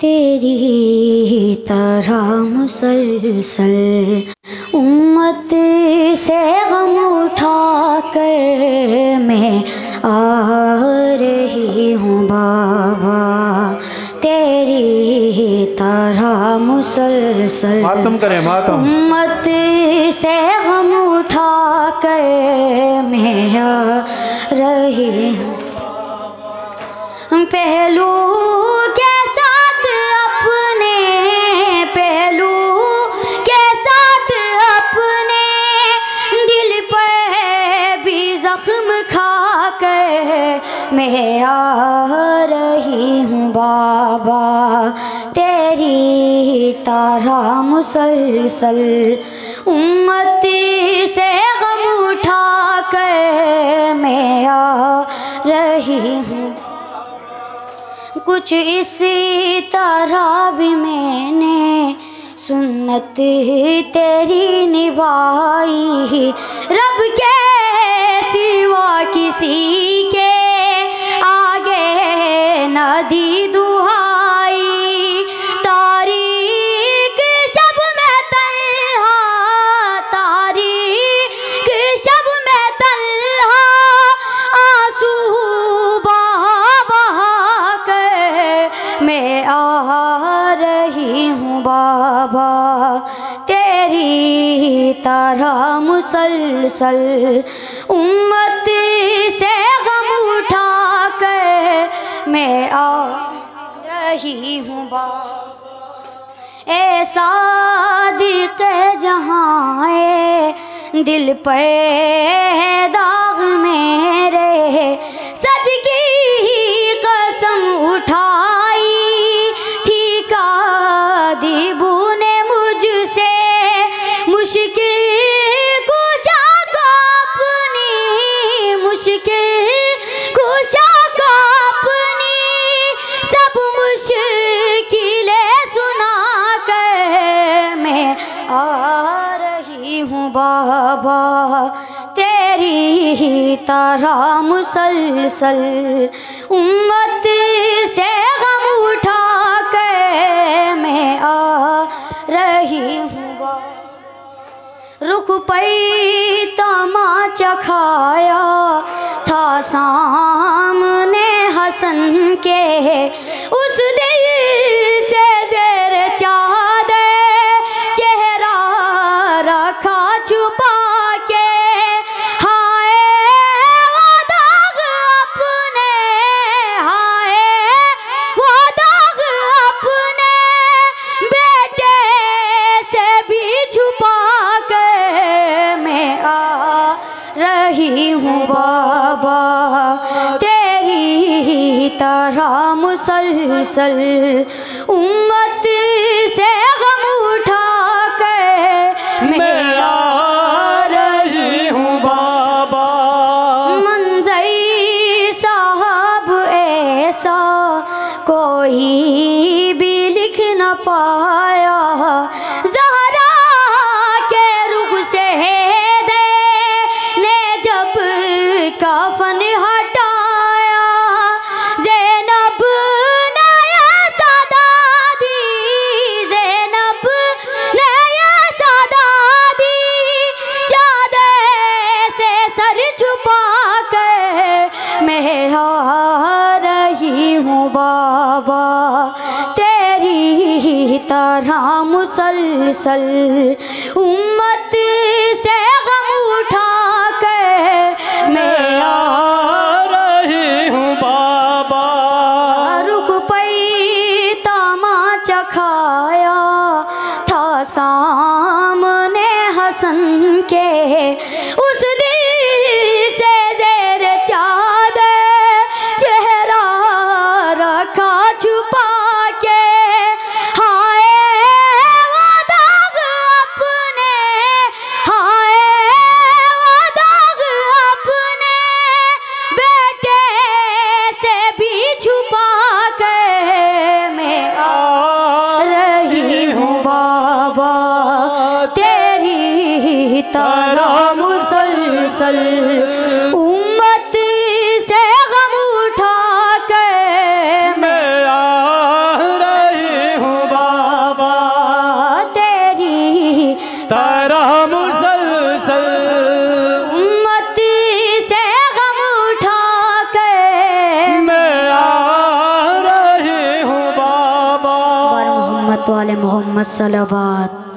तेरी तरह मुसलसल उम्मत से गम उठा कर मैं आ रही हूँ बाबा, तेरी तरह मुसलसल उम्मत से गम उठा कर मैं आ रही हूँ। पहलू के साथ अपने, पहलू के साथ अपने दिल पर भी जख्म खाकर मैं आ रही हूँ बाबा, तेरी तरह मुसलसल उम्मत से गम उठा कर मैं आ रही हूँ। कुछ इसी तरह भी मैंने सुन्नत तेरी निभाई, रब के सिवा किसी के आगे न दी दुहाई। तारीक शब में तन्हा, तारीक शब में तन्हा आंसू मैं आ रही हूँ बाबा, तेरी तरह मुसलसल उम्मत से गम उठा कर मैं आ रही हूँ बाबा। ए सादिक जहाँ है दिल पे दाग मेरे, सच की कसम उठा बाबा, तेरी तरह मुसलसल उम्मत से गम उठा कर मैं आ रही हूँ बाबा। रुख पर तमाचा खाया था सामने हसन के, उस दिल से ज़ेर चादर चेहरा रखा छुपा के। हाय वो दाग अपने, हाय वो दाग अपने बेटे से भी छुपा कर मैं आ रही हूँ बाबा, तेरी तरह मुसलसल उम्मत से गम उठा कर मैं कोई भी लिख न पाया। ज़हरा के रुख से ने जब कफन हटाया, ज़ैनब नया सदा दी, ज़ैनब नया सदा दी चादर से सर छुपा कर मैं आ रही हूँ बाबा, तेरी तरह मुसलसल उम्मत से गम उठा कर मैं आ रही हूँ बाबा। रुख पर तमाचा खाया था सामने हसन के, उस दिल से ज़ेर चादर चेहरा रखा छुपा के। तारा मुसलसल उम्मत से गम उठा कर मैं आ रही रोता रहा मुसलसल, उम्मत से गम उठा के मैं आ रही हूँ बाबा। मोहम्मद वाले मोहम्मद सलावत।